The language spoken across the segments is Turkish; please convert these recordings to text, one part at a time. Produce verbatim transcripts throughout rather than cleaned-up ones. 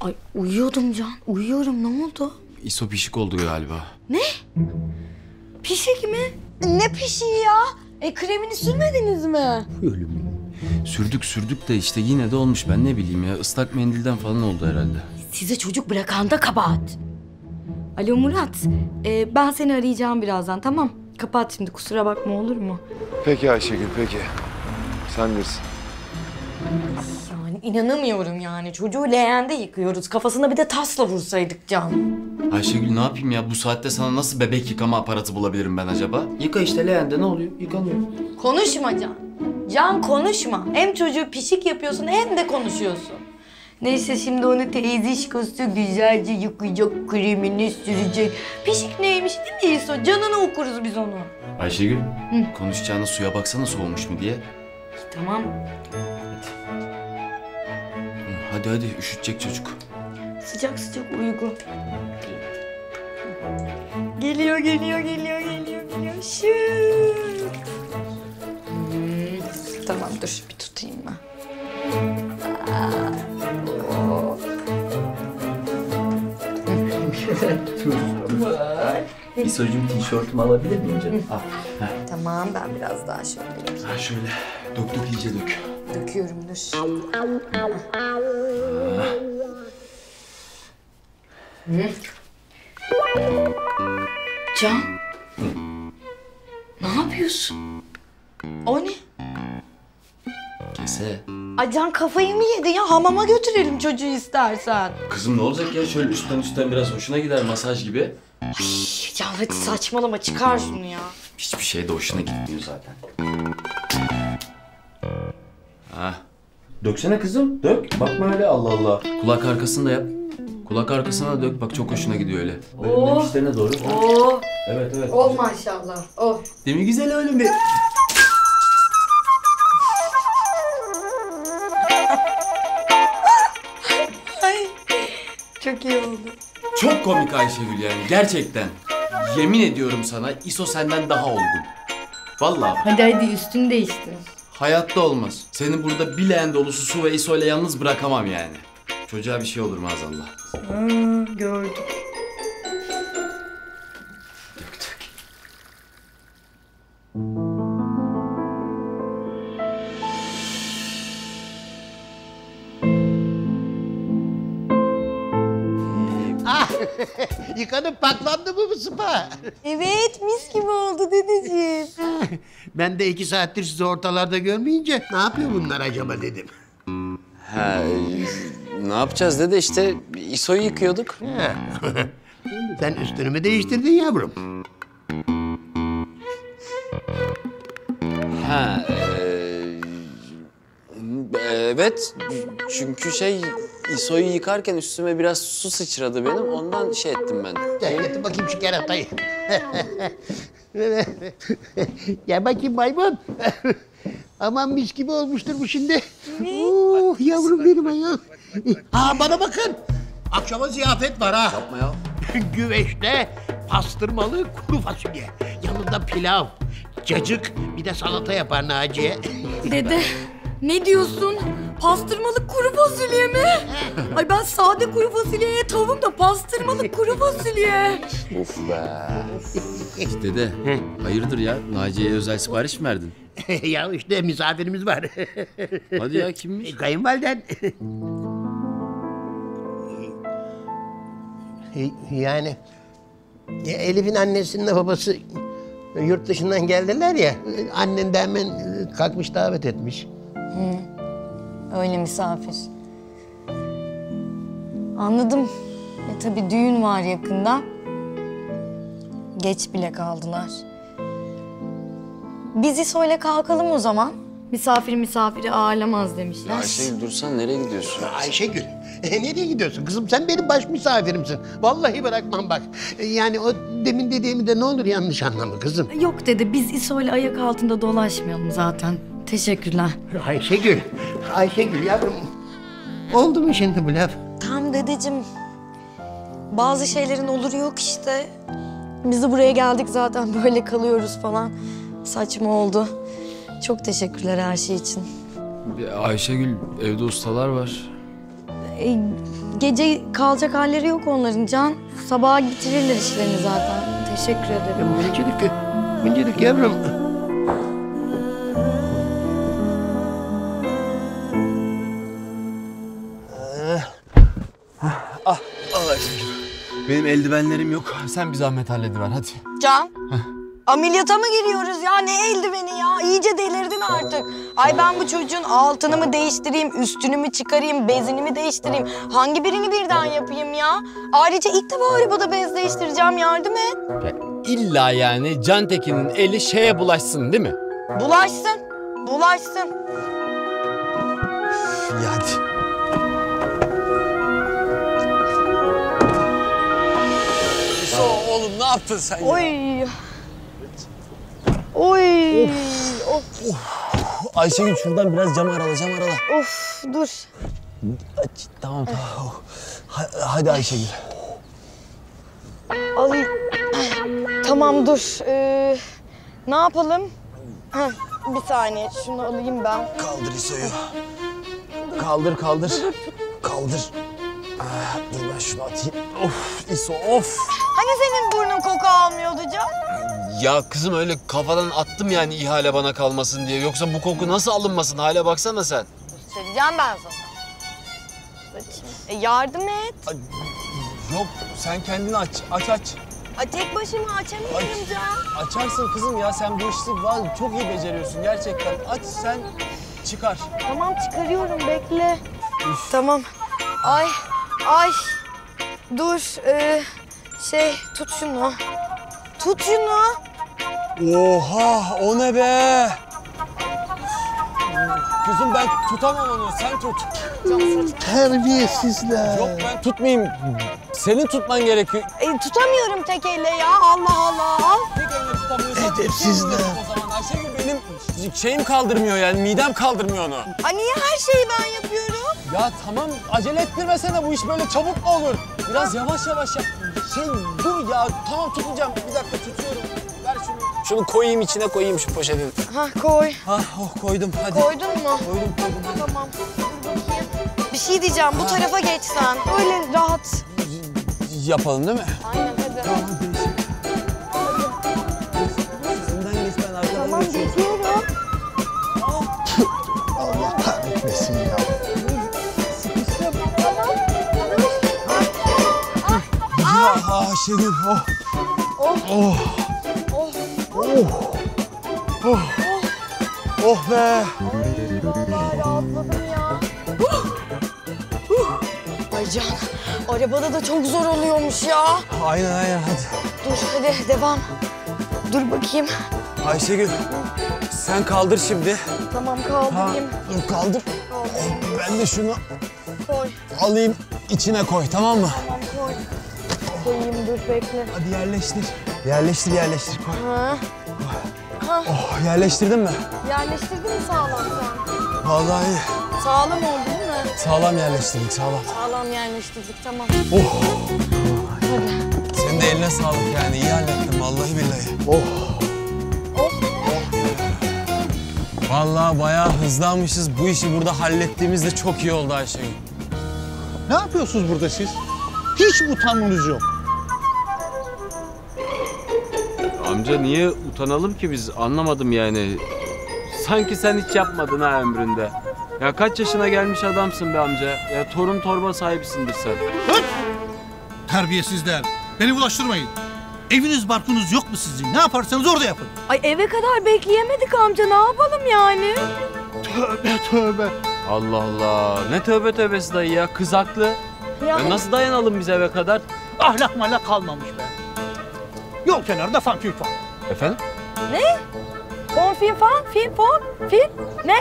Ay uyuyordum Can. Uyuyorum. Ne oldu? İso pişik oldu galiba. Ne? Pişik mi? Ne pişiği ya? E kremini sürmediniz mi? Ölüm. Sürdük sürdük de işte yine de olmuş. Ben ne bileyim ya. Islak mendilden falan oldu herhalde. Size çocuk bırakan da kabahat. Alo Murat. E, ben seni arayacağım birazdan, tamam. Kapat şimdi, kusura bakma, olur mu? Peki Ayşegül, peki. Sen bilirsin. Yani inanamıyorum yani. Çocuğu leğende yıkıyoruz. Kafasına bir de tasla vursaydık Can. Ayşegül ne yapayım ya? Bu saatte sana nasıl bebek yıkama aparatı bulabilirim ben acaba? Yıka işte leğende, ne oluyor? Yıkanıyor. Konuşma Can. Can konuşma. Hem çocuğu pişik yapıyorsun hem de konuşuyorsun. Neyse şimdi onu teyzişkosu güzelce yıkayacak, kremini sürecek. Pişik neymiş değil mi İso? Canına okuruz biz onu. Ayşegül, hı? Konuşacağına suya baksana soğumuş mu diye. Tamam. Hadi hadi, üşütecek çocuk. Sıcak sıcak uyku. Geliyor, geliyor, geliyor, geliyor, geliyor. Şık. Hmm. Tamam dur, bir tutayım ben. İso'cum tişörtümü alabilir miyim canım? Al. Tamam, ben biraz daha şöyle dökeyim. Ha şöyle, dök dök, iyice dök. Döküyorum, dur. Can, ne yapıyorsun? O ne? Kese. Ay Can kafayı mı yedin ya? Hamama götürelim çocuğu istersen. Kızım ne olacak ya? Şöyle üstten üstten biraz hoşuna gider, masaj gibi. Ay Can saçmalama, çıkar şunu ya. Hiçbir şey de hoşuna gitmiyor zaten. Ha. Döksene kızım, dök. Bakma öyle, Allah Allah. Kulak arkasını da yap. Kulak arkasına dök, bak çok hoşuna gidiyor öyle. Benim işlerine doğru. Oo. Evet evet. Oh maşallah. Oh. Değil mi güzel oğlum benim? Çok iyi oldu. Çok komik Ayşegül yani, gerçekten. Yemin ediyorum sana, İso senden daha olgun. Vallahi. Hadi hadi, üstünü değiştir. Hayatta olmaz. Seni burada bir leğen dolusu su ve İso ile yalnız bırakamam yani. Çocuğa bir şey olur maazallah. Aa, gördüm. Dök dök. Yıkanıp paklandı mı bu spa? Evet, mis gibi oldu dedeciğim. Ben de iki saattir sizi ortalarda görmeyince ne yapıyor bunlar acaba dedim. Ha, ne yapacağız dede, işte İso'yu yıkıyorduk. Sen üstünü mü değiştirdin yavrum? Ha, e, evet çünkü şey... İso'yu yıkarken üstüme biraz su sıçradı benim, ondan şey ettim ben. Gel, getir bakayım şu keratayı. Gel bakayım maymun. Aman mis gibi olmuştur bu şimdi. Oo, yavrum benim ayol. Ha bana bakın, akşama ziyafet var ha. Yapma ya. Güveçte pastırmalı kuru fasulye, yanında pilav, cacık, bir de salata yapar Naciye. Dede, ne diyorsun? Pastırmalık kuru fasulye mi? Ay ben sade kuru fasulyeye tavım da pastırmalık kuru fasulye. Of be. Dede, hayırdır ya? Naciye'ye özel sipariş mi verdin? Ya işte misafirimiz var. Hadi ya, kimmiş? Kayınvaliden. Yani Elif'in annesinle babası yurt dışından geldiler ya. Annen de hemen kalkmış davet etmiş. Hı. Öyle misafir. Anladım. E tabii düğün var yakında. Geç bile kaldılar. Biz İso'yla kalkalım o zaman. Misafir misafiri ağırlamaz demişler. Ya Ayşegül dursan, nereye gidiyorsun? Ya Ayşegül, e, nereye gidiyorsun kızım? Sen benim baş misafirimsin. Vallahi bırakmam bak. E, yani o demin dediğimi de ne olur yanlış anlama kızım. Yok dede, biz İso'yla ayak altında dolaşmayalım zaten. Teşekkürler. Ayşegül, Ayşegül yavrum. Oldu mu şimdi bu laf? Tam dedeciğim. Bazı şeylerin olur yok işte. Biz de buraya geldik zaten, böyle kalıyoruz falan. Saçma oldu. Çok teşekkürler her şey için. Ayşegül, evde ustalar var. E, gece kalacak halleri yok onların Can. Sabaha getirirler işlerini zaten. Teşekkür ederim. Mincelik, mincelik yavrum. Ah, Allah aşkına. Benim eldivenlerim yok. Sen bir zahmet hallediver hadi. Can. Ameliyata mı giriyoruz ya? Ne eldiveni ya? İyice delirdin artık. Ay ben bu çocuğun altını mı değiştireyim, üstünü mü çıkarayım, bezini mi değiştireyim? Hangi birini birden yapayım ya? Ayrıca ilk defa arabada bez değiştireceğim. Yardım et. Ya İlla yani Can Tekin'in eli şeye bulaşsın değil mi? Bulaşsın. Bulaşsın. Üf, ya hadi. So, oğlum ne yaptın sen Oy. ya? Oy. Oy. Of. Of. Of. Ayşegül şuradan biraz cam arala, cam arala. Of, dur. Tamam, tamam. Hadi Ayşegül. Alayım. Tamam, dur. Ee, ne yapalım? Heh, bir saniye, şunu alayım ben. Kaldır İso'yu. Kaldır, kaldır. Kaldır. Ah, dur ben şunu atayım. Of İso, of. Hani senin burnun koku almıyordu Can? Ya kızım öyle kafadan attım yani ihale bana kalmasın diye. Yoksa bu koku nasıl alınmasın? Hale baksana sen. Söyleyeceğim ben sana. E yardım et. Ay, yok sen kendini aç, aç aç. Ay, tek başıma açamıyorum Can. Açarsın kızım ya sen bu işi çok iyi beceriyorsun gerçekten. Aç sen çıkar. Tamam çıkarıyorum bekle. Üf. Tamam. Ay ay dur ee, şey tut şunu. Tut şunu. Oha, o ne be? Kızım ben tutamam onu, sen tut. Terbiyesizler. Yok ben tutmayayım, senin tutman gerekiyor. E, tutamıyorum tek elle ya, Allah Allah. Tek elle tutamıyorsan edepsizler. O zaman Ayşegül benim şeyim kaldırmıyor yani, midem kaldırmıyor onu. A niye her şeyi ben yapıyorum? Ya tamam, acele ettirmesene, bu iş böyle çabuk mu olur? Biraz yavaş yavaş yap. Şey dur ya, tamam tutacağım. Bir dakika tutuyorum. Ver şunu. Şunu koyayım içine koyayım şu poşetin. Ha koy. Ha oh, koydum hadi. Koydun mu? Koydum koydum. Tamam. Dur bakayım. Bir şey diyeceğim ha. Bu tarafa geçsen. Öyle rahat. Yapalım değil mi? Aynen hadi. Tamam geçelim. Sizden geç ben arkadan. Tamam geçiyorum. Allah kahretmesin ya. Ah Ayşegül, oh. Oh. Oh. Oh. Oh. Oh. Oh be. Vallahi rahatladım ya. Oh. Oh. Ay Can, arabada da çok zor oluyormuş ya. Aynen aynen hadi. Dur hadi devam. Dur bakayım. Ayşegül, sen kaldır şimdi. Tamam kaldırayım. Ha, dur kaldır. Oh. Ben de şunu koy. Alayım içine koy tamam mı? Tamam koy. Koyayım, dur bekle. Hadi yerleştir. Yerleştir, yerleştir. Koy. Ha. Ha. Oh, yerleştirdin mi? Yerleştirdin mi sağlam sen? Vallahi iyi. Sağlam oldu değil mi? Sağlam yerleştirdik, sağlam. Sağlam yerleştirdik, tamam. Oh. Hadi. Senin de eline sağlık yani, iyi hallettin vallahi billahi. Oh. Oh. Vallahi bayağı hızlanmışız. Bu işi burada hallettiğimizde çok iyi oldu Ayşegül. Ne yapıyorsunuz burada siz? Hiç utanmanız yok. Amca niye utanalım ki biz anlamadım yani. Sanki sen hiç yapmadın ha ömründe. Ya kaç yaşına gelmiş adamsın be amca. Ya torun torba sahibisindir sen. Hıh! Terbiyesizler. Beni bulaştırmayın. Eviniz barkınız yok mu sizin? Ne yaparsanız orada yapın. Ay eve kadar bekleyemedik amca. Ne yapalım yani? Tövbe tövbe. Allah Allah. Ne tövbe tövbesi dayı ya. Kız haklı. Ya. Ya nasıl dayanalım biz eve kadar? Ahlak malak kalmamış be. Yol kenarında fan film fan. Efendim? Ne? Fon film fan, film fon, film ne?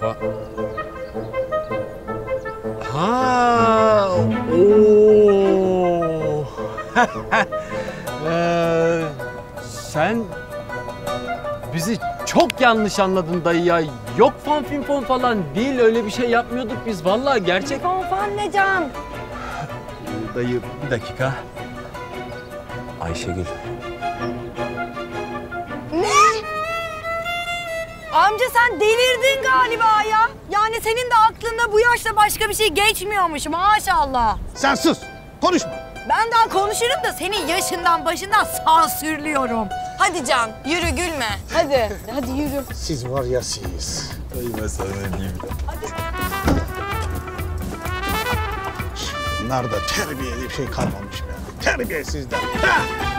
Fa... Ha, ooo. ee, sen bizi çok yanlış anladın dayı ya. Yok fan film fon falan değil, öyle bir şey yapmıyorduk biz vallahi gerçek. Fon fan ne Can? Dayı, bir dakika. Ayşegül. Ne? Amca sen delirdin galiba ya. Yani senin de aklında bu yaşta başka bir şey geçmiyormuş maşallah. Sen sus, konuşma. Ben daha konuşurum da senin yaşından başından sansürlüyorum. Hadi Can, yürü gülme. Hadi, hadi yürü. Siz var ya siz. Ay ben sana diyeyim. Hadi. Bunlar da terbiyeli bir şey kalmamış yani. Terbiyesizler. Ha!